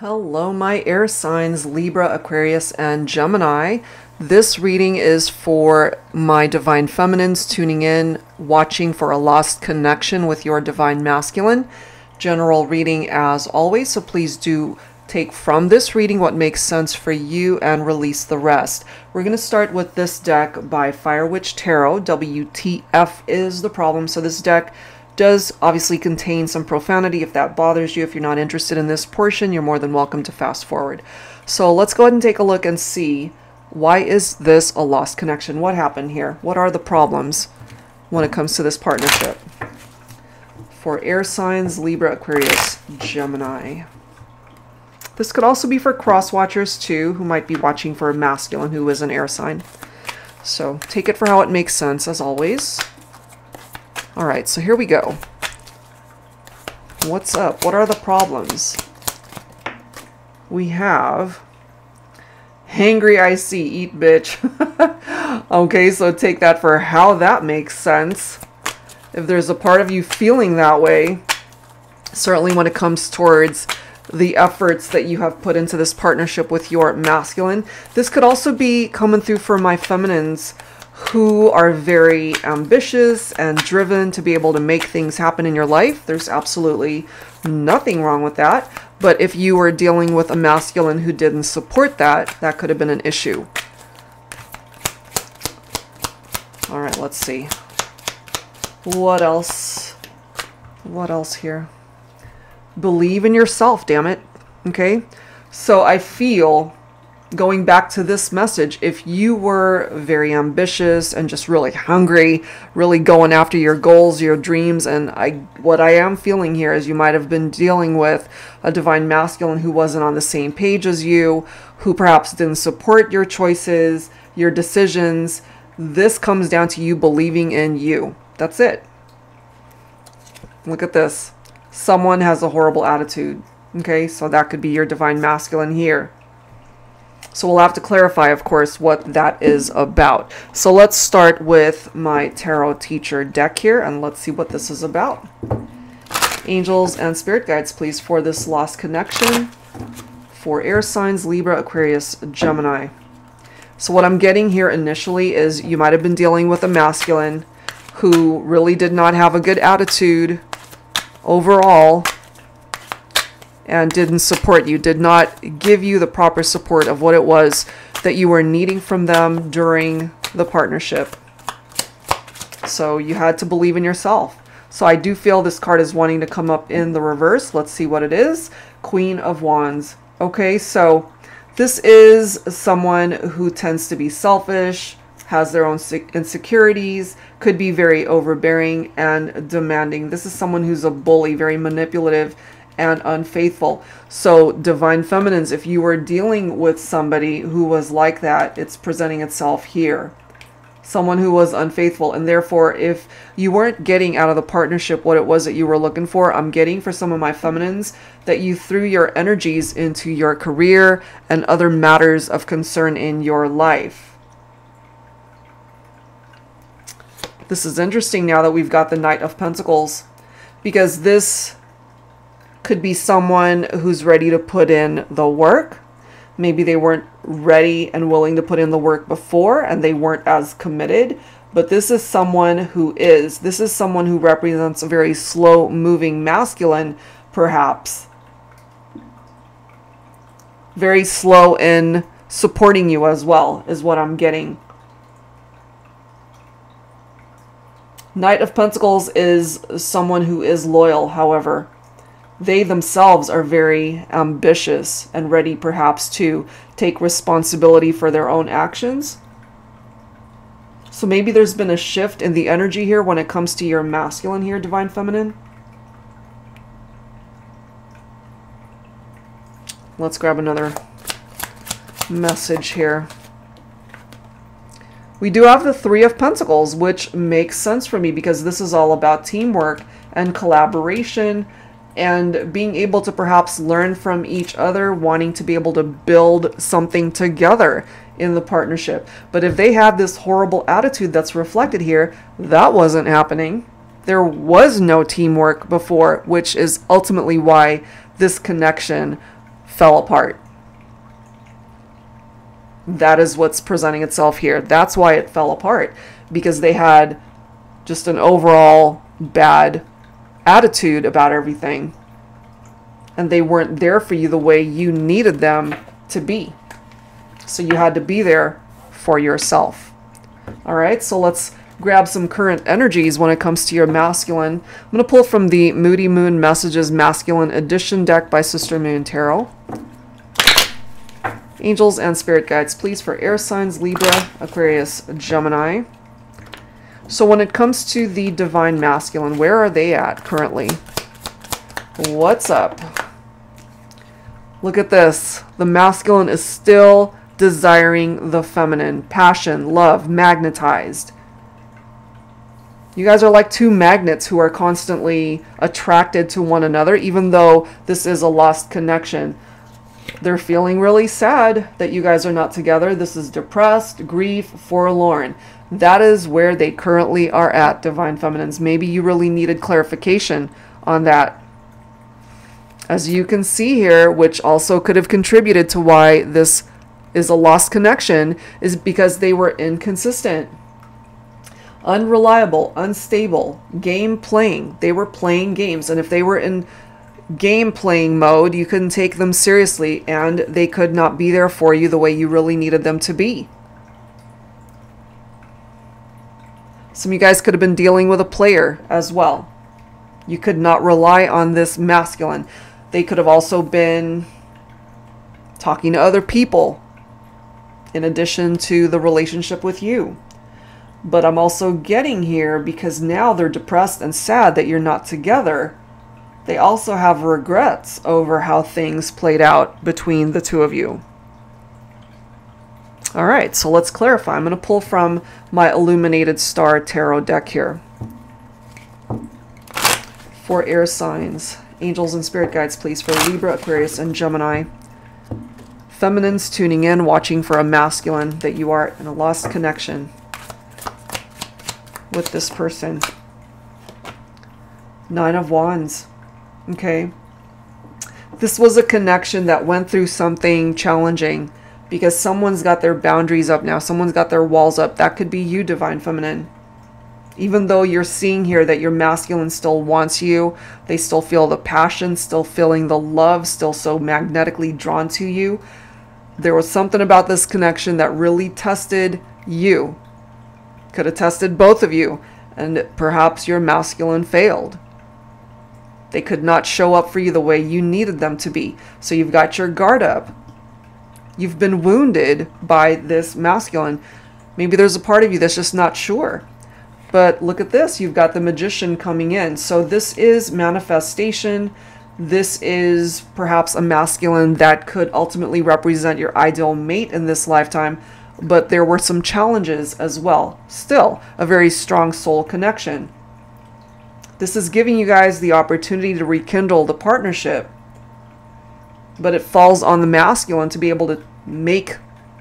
Hello, my air signs, Libra, Aquarius, and Gemini. This reading is for my divine feminines tuning in, watching for a lost connection with your divine masculine. General reading as always, so please do take from this reading what makes sense for you and release the rest. We're going to start with this deck by Fire Witch Tarot. WTF is the problem. So this deck does obviously contain some profanity. If that bothers you, if you're not interested in this portion, you're more than welcome to fast forward. So let's go ahead and take a look and see, why is this a lost connection? What happened here? What are the problems when it comes to this partnership? For air signs, Libra, Aquarius, Gemini. This could also be for cross watchers too, who might be watching for a masculine who is an air sign. So take it for how it makes sense, as always. All right, so here we go. What's up? What are the problems? We have hangry, I see, eat bitch. Okay, so take that for how that makes sense. If there's a part of you feeling that way, certainly when it comes towards the efforts that you have put into this partnership with your masculine. This could also be coming through for my feminines who are very ambitious and driven to be able to make things happen in your life. There's absolutely nothing wrong with that. But if you were dealing with a masculine who didn't support that, that could have been an issue. All right, let's see. What else? What else here? Believe in yourself, damn it. Okay, so I feel, going back to this message, if you were very ambitious and just really hungry, really going after your goals, your dreams, and what I am feeling here is you might have been dealing with a divine masculine who wasn't on the same page as you, who perhaps didn't support your choices, your decisions. This comes down to you believing in you. That's it. Look at this. Someone has a horrible attitude. Okay, so that could be your divine masculine here. So we'll have to clarify, of course, what that is about. So let's start with my Tarot Teacher deck here, and let's see what this is about. Angels and spirit guides, please, for this lost connection. For air signs, Libra, Aquarius, Gemini. So what I'm getting here initially is you might have been dealing with a masculine who really did not have a good attitude overall, and didn't support you, did not give you the proper support of what it was that you were needing from them during the partnership. So you had to believe in yourself. So I do feel this card is wanting to come up in the reverse. Let's see what it is. Queen of Wands. Okay, so this is someone who tends to be selfish, has their own insecurities, could be very overbearing and demanding. This is someone who's a bully, very manipulative and unfaithful. So divine feminines, if you were dealing with somebody who was like that, it's presenting itself here. Someone who was unfaithful, and therefore if you weren't getting out of the partnership what it was that you were looking for, I'm getting for some of my feminines that you threw your energies into your career and other matters of concern in your life. This is interesting now that we've got the Knight of Pentacles, because this could be someone who's ready to put in the work. Maybe they weren't ready and willing to put in the work before, and they weren't as committed, but this is someone who is. This is someone who represents a very slow-moving masculine, perhaps. Very slow in supporting you as well, is what I'm getting. Knight of Pentacles is someone who is loyal, however. They themselves are very ambitious and ready perhaps to take responsibility for their own actions. So maybe there's been a shift in the energy here when it comes to your masculine here, divine feminine. Let's grab another message here. We do have the Three of Pentacles, which makes sense for me because this is all about teamwork and collaboration and being able to perhaps learn from each other, wanting to be able to build something together in the partnership. But if they have this horrible attitude that's reflected here, that wasn't happening. There was no teamwork before, which is ultimately why this connection fell apart. That is what's presenting itself here. That's why it fell apart, because they had just an overall bad attitude about everything. And they weren't there for you the way you needed them to be. So you had to be there for yourself. All right, so let's grab some current energies when it comes to your masculine. I'm going to pull from the Moody Moon Messages Masculine Edition deck by Sister Moon Tarot. Angels and spirit guides, please, for air signs, Libra, Aquarius, Gemini. So when it comes to the Divine Masculine, where are they at currently? What's up? Look at this. The masculine is still desiring the feminine. Passion, love, magnetized. You guys are like two magnets who are constantly attracted to one another, even though this is a lost connection. They're feeling really sad that you guys are not together. This is depressed, grief, forlorn. That is where they currently are at, Divine Feminines. Maybe you really needed clarification on that. As you can see here, which also could have contributed to why this is a lost connection, is because they were inconsistent, unreliable, unstable, game playing. They were playing games, and if they were in game playing mode, you couldn't take them seriously, and they could not be there for you the way you really needed them to be. Some of you guys could have been dealing with a player as well. You could not rely on this masculine. They could have also been talking to other people in addition to the relationship with you. But I'm also getting here, because now they're depressed and sad that you're not together, they also have regrets over how things played out between the two of you. All right, so let's clarify. I'm going to pull from my Illuminated Star Tarot deck here. For air signs, angels and spirit guides, please, for Libra, Aquarius, and Gemini. Feminines tuning in, watching for a masculine that you are in a lost connection with this person. Nine of Wands. Okay. This was a connection that went through something challenging, because someone's got their boundaries up now. Someone's got their walls up. That could be you, Divine Feminine. Even though you're seeing here that your masculine still wants you, they still feel the passion, still feeling the love, still so magnetically drawn to you. There was something about this connection that really tested you. Could have tested both of you, and perhaps your masculine failed. They could not show up for you the way you needed them to be. So you've got your guard up. You've been wounded by this masculine. Maybe there's a part of you that's just not sure. But look at this. You've got the Magician coming in. So this is manifestation. This is perhaps a masculine that could ultimately represent your ideal mate in this lifetime. But there were some challenges as well. Still, a very strong soul connection. This is giving you guys the opportunity to rekindle the partnership. But it falls on the masculine to be able to make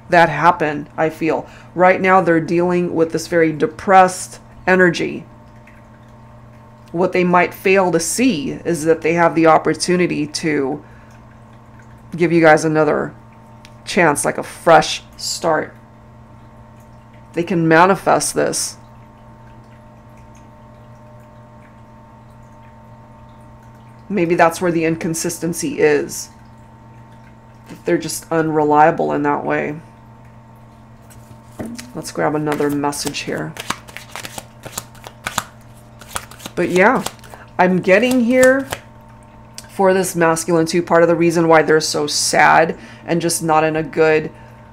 that happen, I feel. Right now, they're dealing with this very depressed energy. What they might fail to see is that they have the opportunity to give you guys another chance, like a fresh start. They can manifest this. Maybe that's where the inconsistency is. They're just unreliable in that way. Let's grab another message here. But yeah, I'm getting here for this masculine too. Part of the reason why they're so sad and just not in a good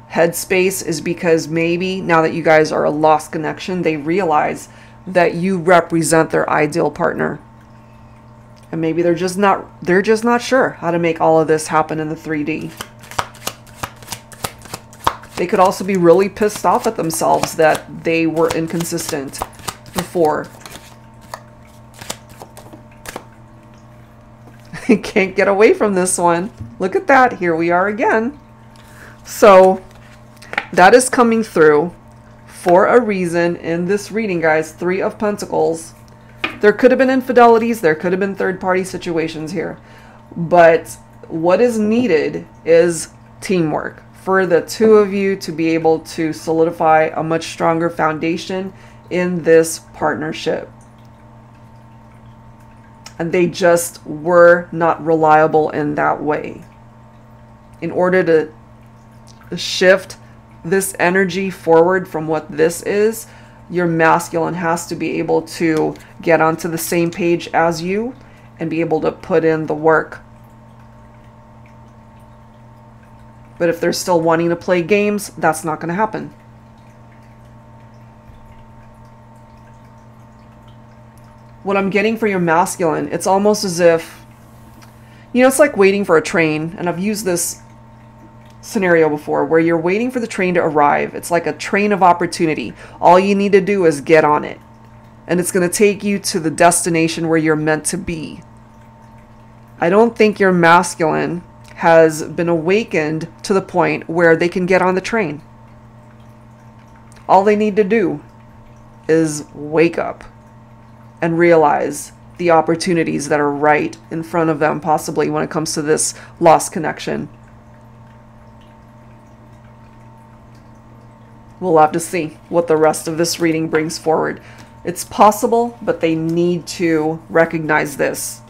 headspace is because maybe now that you guys are a lost connection, they realize that you represent their ideal partner. And maybe they're just not sure how to make all of this happen in the 3D. They could also be really pissed off at themselves that they were inconsistent before. I can't get away from this one. Look at that. Here we are again. So that is coming through for a reason in this reading, guys. Three of Pentacles. There could have been infidelities. There could have been third-party situations here. But what is needed is teamwork for the two of you to be able to solidify a much stronger foundation in this partnership. And they just were not reliable in that way. In order to shift this energy forward from what this is, your masculine has to be able to get onto the same page as you and be able to put in the work. But if they're still wanting to play games, that's not going to happen. What I'm getting for your masculine, it's almost as if, you know, it's like waiting for a train. And I've used this scenario before where you're waiting for the train to arrive. It's like a train of opportunity. All you need to do is get on it. And it's going to take you to the destination where you're meant to be. I don't think your masculine has been awakened to the point where they can get on the train. All they need to do is wake up and realize the opportunities that are right in front of them, possibly when it comes to this lost connection. We'll have to see what the rest of this reading brings forward. It's possible, but they need to recognize this.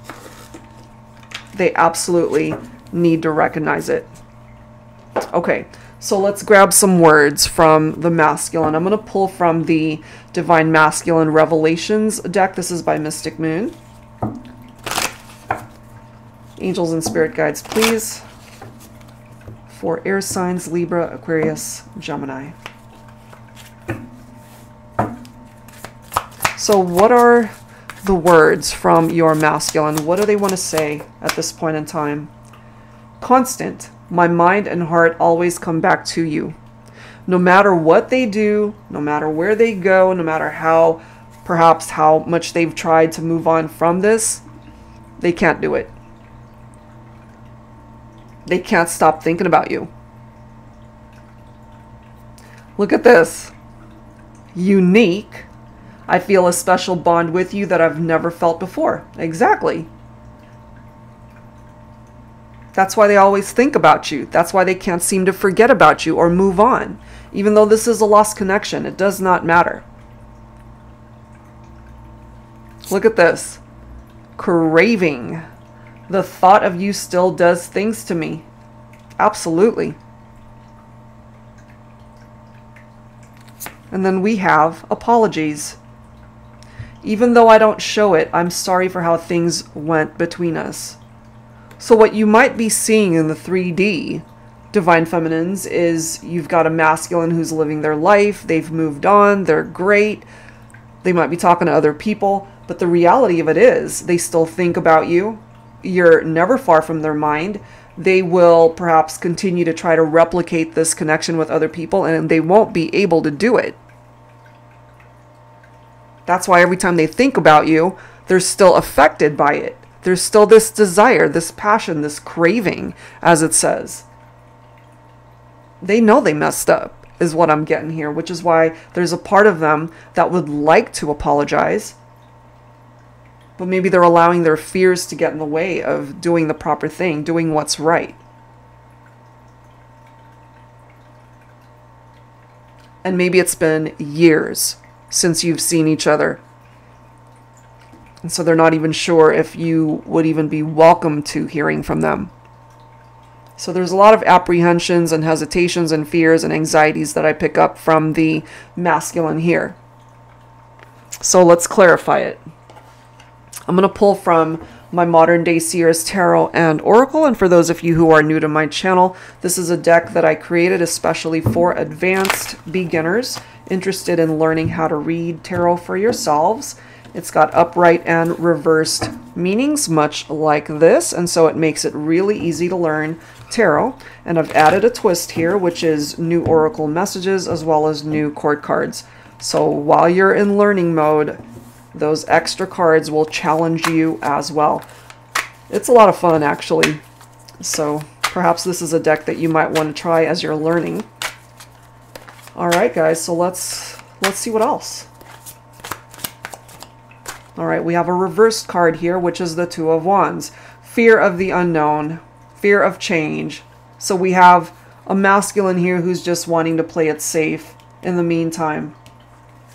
They absolutely need to recognize it. Okay, so let's grab some words from the masculine. I'm going to pull from the Divine Masculine Revelations deck. This is by Mystic Moon. Angels and spirit guides, please. For air signs, Libra, Aquarius, Gemini. So what are the words from your masculine? What do they want to say at this point in time? Constant. My mind and heart always come back to you. No matter what they do, no matter where they go, no matter how, perhaps how much they've tried to move on from this, they can't do it. They can't stop thinking about you. Look at this. Unique. I feel a special bond with you that I've never felt before. Exactly. That's why they always think about you. That's why they can't seem to forget about you or move on. Even though this is a lost connection, it does not matter. Look at this. Craving. The thought of you still does things to me. Absolutely. And then we have apologies. Even though I don't show it, I'm sorry for how things went between us. So what you might be seeing in the 3D Divine Feminines is you've got a masculine who's living their life, they've moved on, they're great, they might be talking to other people, but the reality of it is they still think about you, you're never far from their mind, they will perhaps continue to try to replicate this connection with other people and they won't be able to do it. That's why every time they think about you, they're still affected by it. There's still this desire, this passion, this craving, as it says. They know they messed up, is what I'm getting here, which is why there's a part of them that would like to apologize, but maybe they're allowing their fears to get in the way of doing the proper thing, doing what's right. And maybe it's been years since you've seen each other. And so they're not even sure if you would even be welcome to hearing from them. So there's a lot of apprehensions and hesitations and fears and anxieties that I pick up from the masculine here. So let's clarify it. I'm going to pull from my modern-day Seers Tarot and Oracle. And for those of you who are new to my channel, this is a deck that I created especially for advanced beginners interested in learning how to read tarot for yourselves. It's got upright and reversed meanings, much like this, and so it makes it really easy to learn tarot. And I've added a twist here, which is new oracle messages as well as new court cards. So while you're in learning mode, those extra cards will challenge you as well. It's a lot of fun, actually. So perhaps this is a deck that you might want to try as you're learning. All right, guys, so let's see what else. All right, we have a reversed card here, which is the Two of Wands. Fear of the unknown, fear of change. So we have a masculine here who's just wanting to play it safe in the meantime.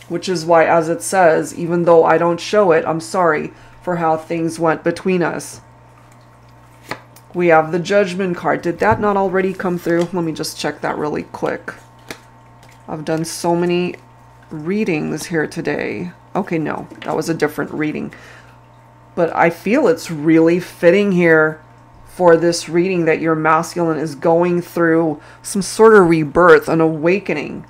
Which is why, as it says, even though I don't show it, I'm sorry for how things went between us. We have the Judgment card. Did that not already come through? Let me just check that really quick. I've done so many readings here today. Okay, no, that was a different reading. But I feel it's really fitting here for this reading that your masculine is going through some sort of rebirth, an awakening.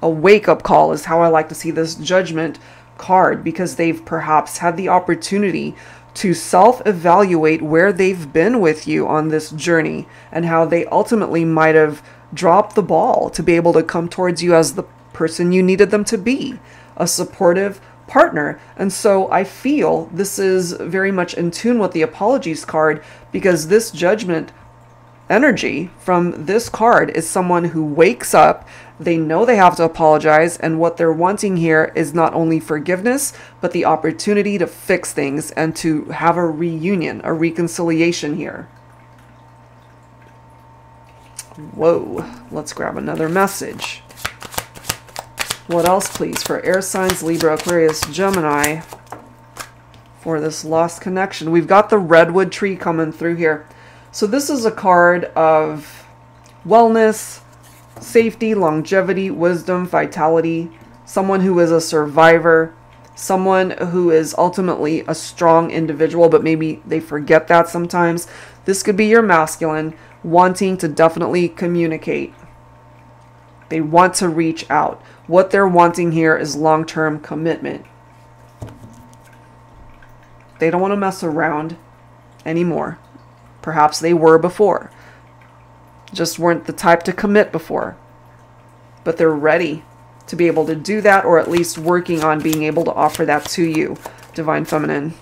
A wake-up call is how I like to see this Judgment card, because they've perhaps had the opportunity to self-evaluate where they've been with you on this journey and how they ultimately might have dropped the ball to be able to come towards you as the person you needed them to be, a supportive partner. And so I feel this is very much in tune with the Apologies card, because this Judgment energy from this card is someone who wakes up. They know they have to apologize, and what they're wanting here is not only forgiveness, but the opportunity to fix things and to have a reunion, a reconciliation here. Whoa, let's grab another message. What else, please, for air signs, Libra, Aquarius, Gemini, for this lost connection? We've got the redwood tree coming through here. So this is a card of wellness, safety, longevity, wisdom, vitality, someone who is a survivor, someone who is ultimately a strong individual, but maybe they forget that sometimes. This could be your masculine wanting to definitely communicate. They want to reach out. What they're wanting here is long-term commitment. They don't want to mess around anymore. Perhaps they were before. Just weren't the type to commit before. But they're ready to be able to do that, or at least working on being able to offer that to you, Divine Feminine.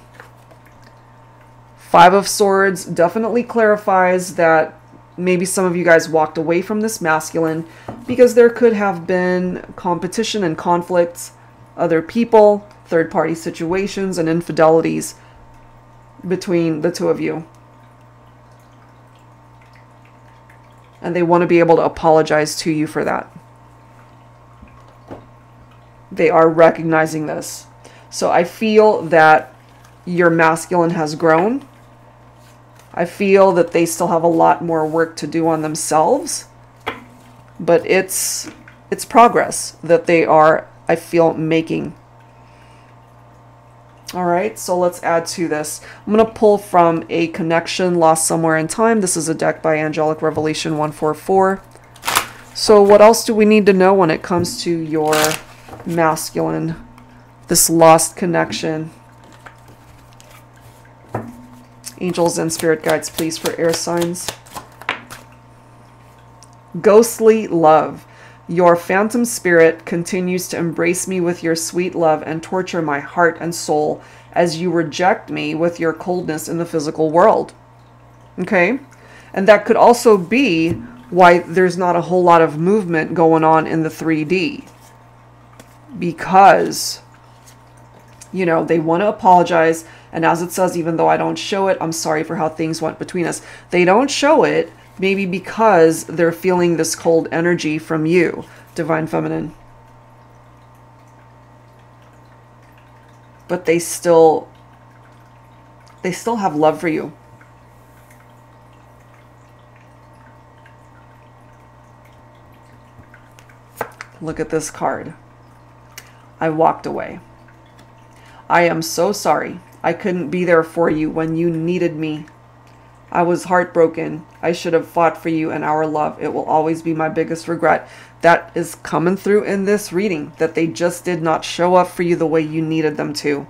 Five of Swords definitely clarifies that maybe some of you guys walked away from this masculine because there could have been competition and conflicts, other people, third-party situations, and infidelities between the two of you. And they want to be able to apologize to you for that. They are recognizing this. So I feel that your masculine has grown. I feel that they still have a lot more work to do on themselves. But it's progress that they are, I feel, making. Alright, so let's add to this. I'm going to pull from A Connection Lost Somewhere in Time. This is a deck by Angelic Revelation 144. So what else do we need to know when it comes to your masculine, this lost connection? Angels and spirit guides, please, for air signs. Ghostly love. Your phantom spirit continues to embrace me with your sweet love and torture my heart and soul as you reject me with your coldness in the physical world. Okay? And that could also be why there's not a whole lot of movement going on in the 3D. Because, you know, they want to apologize. And as it says, even though I don't show it, I'm sorry for how things went between us. They don't show it. Maybe because they're feeling this cold energy from you, Divine Feminine. But they still have love for you. Look at this card. I walked away. I am so sorry. I couldn't be there for you when you needed me. I was heartbroken. I should have fought for you and our love. It will always be my biggest regret. That is coming through in this reading, that they just did not show up for you the way you needed them to.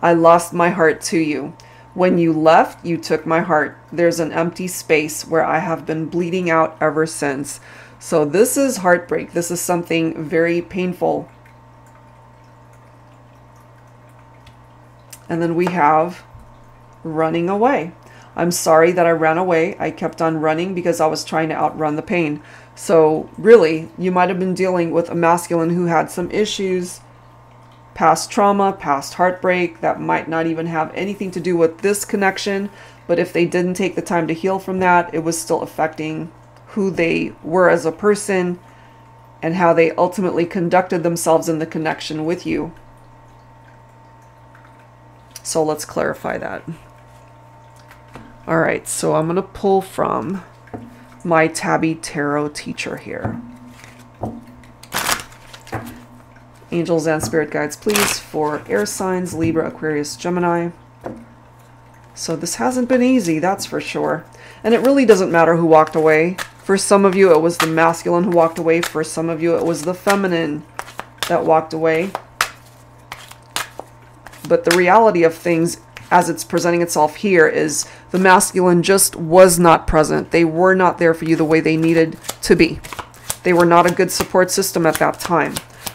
I lost my heart to you. When you left, you took my heart. There's an empty space where I have been bleeding out ever since. So this is heartbreak. This is something very painful. And then we have running away. I'm sorry that I ran away. I kept on running because I was trying to outrun the pain. So really, you might have been dealing with a masculine who had some issues past trauma, past heartbreak that might not even have anything to do with this connection. But if they didn't take the time to heal from that, it was still affecting who they were as a person and how they ultimately conducted themselves in the connection with you. So let's clarify that. All right, so I'm going to pull from my Tabby Tarot Teacher here. Angels and spirit guides, please, for air signs, Libra, Aquarius, Gemini. So this hasn't been easy, that's for sure. And it really doesn't matter who walked away. For some of you, it was the masculine who walked away. For some of you, it was the feminine that walked away. But the reality of things as it's presenting itself here is the masculine just was not present. They were not there for you the way they needed to be. They were not a good support system at that time.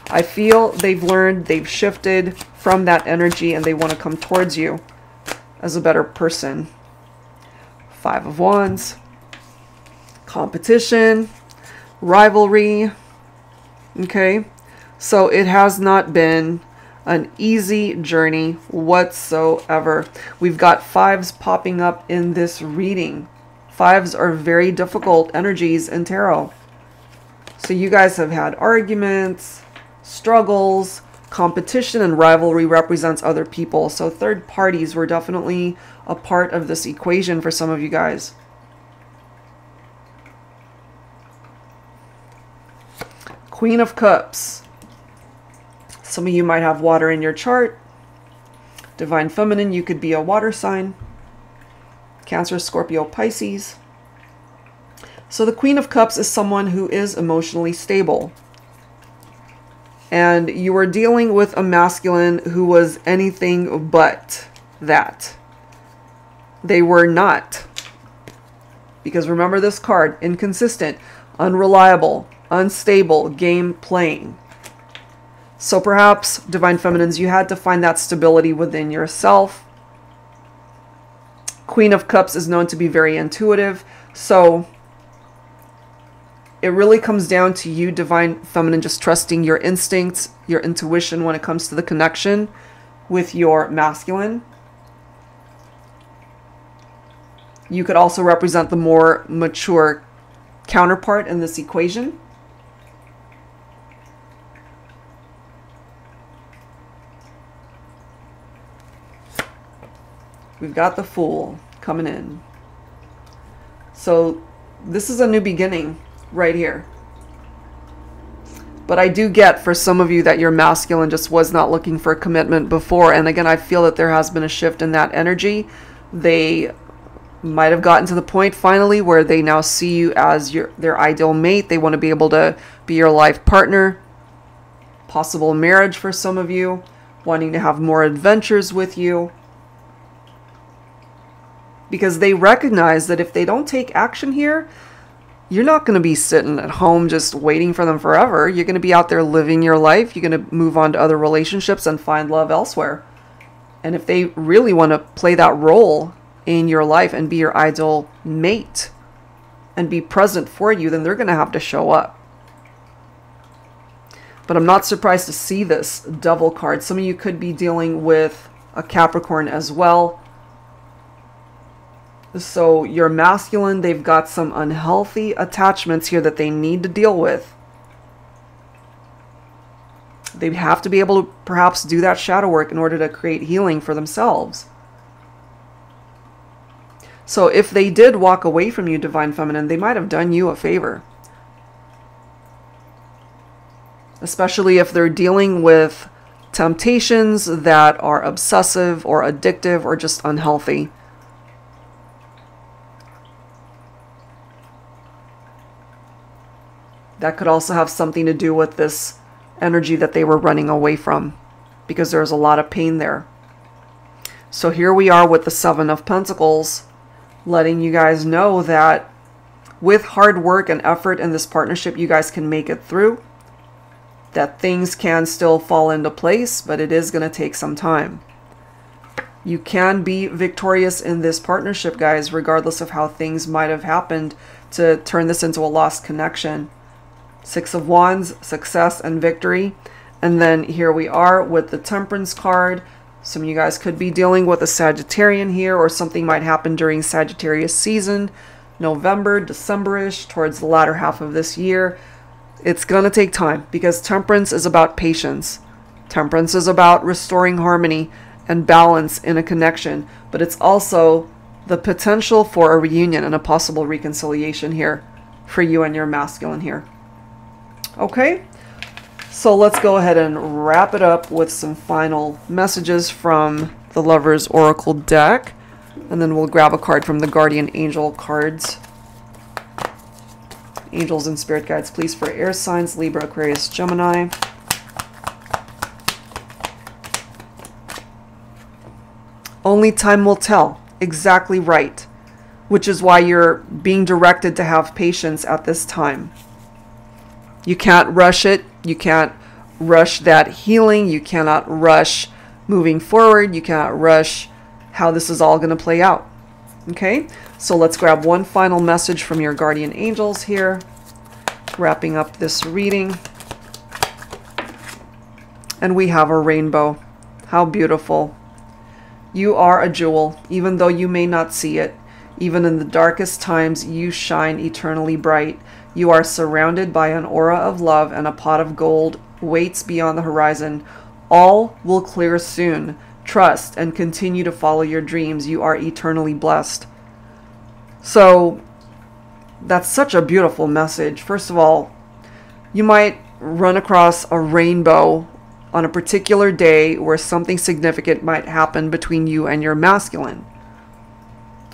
I feel they've learned, they've shifted from that energy, and they want to come towards you as a better person. Five of Wands, competition, rivalry. Okay, so it has not been an easy journey whatsoever. We've got fives popping up in this reading. Fives are very difficult energies in tarot. So you guys have had arguments, struggles, competition, and rivalry represents other people. So third parties were definitely a part of this equation for some of you guys. Queen of Cups. Some of you might have water in your chart. Divine Feminine, you could be a water sign. Cancer, Scorpio, Pisces. So the Queen of Cups is someone who is emotionally stable. And you were dealing with a masculine who was anything but that. They were not. Because remember this card, inconsistent, unreliable, unstable, game playing. So perhaps, Divine Feminines, you had to find that stability within yourself. Queen of Cups is known to be very intuitive. So it really comes down to you, Divine Feminine, just trusting your instincts, your intuition when it comes to the connection with your masculine. You could also represent the more mature counterpart in this equation. We've got the Fool coming in. So this is a new beginning right here. But I do get for some of you that your masculine just was not looking for commitment before. And again, I feel that there has been a shift in that energy. They might have gotten to the point finally where they now see you as their ideal mate. They want to be able to be your life partner. Possible marriage for some of you. Wanting to have more adventures with you. Because they recognize that if they don't take action here, you're not going to be sitting at home just waiting for them forever. You're going to be out there living your life. You're going to move on to other relationships and find love elsewhere. And if they really want to play that role in your life and be your ideal mate and be present for you, then they're going to have to show up. But I'm not surprised to see this Devil card. Some of you could be dealing with a Capricorn as well. So your masculine, they've got some unhealthy attachments here that they need to deal with. They have to be able to perhaps do that shadow work in order to create healing for themselves. So if they did walk away from you, Divine Feminine, they might have done you a favor. Especially if they're dealing with temptations that are obsessive or addictive or just unhealthy. That could also have something to do with this energy that they were running away from, because there's a lot of pain there. So here we are with the Seven of Pentacles, letting you guys know that with hard work and effort in this partnership, you guys can make it through, that things can still fall into place, but it is going to take some time. You can be victorious in this partnership, guys, regardless of how things might have happened to turn this into a lost connection. Six of Wands, success and victory. And then here we are with the Temperance card. Some of you guys could be dealing with a Sagittarian here, or something might happen during Sagittarius season, November, December-ish, towards the latter half of this year. It's going to take time, because Temperance is about patience. Temperance is about restoring harmony and balance in a connection, but it's also the potential for a reunion and a possible reconciliation here for you and your masculine here. Okay, so let's go ahead and wrap it up with some final messages from the Lovers Oracle deck, and then we'll grab a card from the Guardian Angel cards. Angels and spirit guides, please, for air signs, Libra, Aquarius, Gemini. Only time will tell. Exactly right. Which is why you're being directed to have patience at this time. You can't rush it. You can't rush that healing. You cannot rush moving forward. You cannot rush how this is all going to play out. Okay, so let's grab one final message from your guardian angels here, wrapping up this reading. And we have a rainbow. How beautiful. You are a jewel, even though you may not see it. Even in the darkest times, you shine eternally bright. You are surrounded by an aura of love, and a pot of gold waits beyond the horizon. All will clear soon. Trust and continue to follow your dreams. You are eternally blessed. So that's such a beautiful message. First of all, you might run across a rainbow on a particular day where something significant might happen between you and your masculine.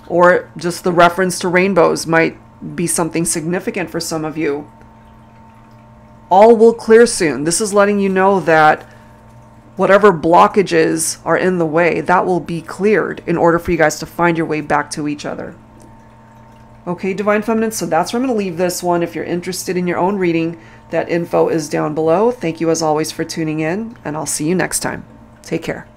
Or just the reference to rainbows might be something significant for some of you. All will clear soon. This is letting you know that whatever blockages are in the way, that will be cleared in order for you guys to find your way back to each other. Okay, Divine Feminine, so that's where I'm going to leave this one. If you're interested in your own reading, that info is down below. Thank you as always for tuning in, and I'll see you next time. Take care.